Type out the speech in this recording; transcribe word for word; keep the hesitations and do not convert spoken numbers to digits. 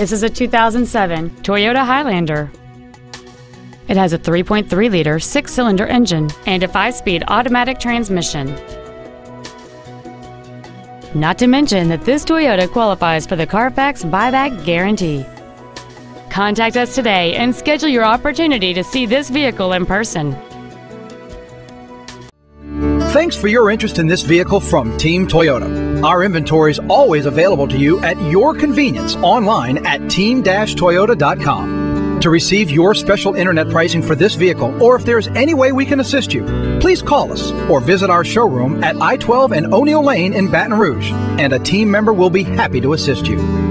This is a two thousand seven Toyota Highlander. It has a three point three liter six-cylinder engine and a five-speed automatic transmission. Not to mention that this Toyota qualifies for the Carfax buyback guarantee. Contact us today and schedule your opportunity to see this vehicle in person. Thanks for your interest in this vehicle from Team Toyota. Our inventory is always available to you at your convenience online at team dash toyota dot com. To receive your special internet pricing for this vehicle, or if there's any way we can assist you, please call us or visit our showroom at I twelve and O'Neal Lane in Baton Rouge, and a team member will be happy to assist you.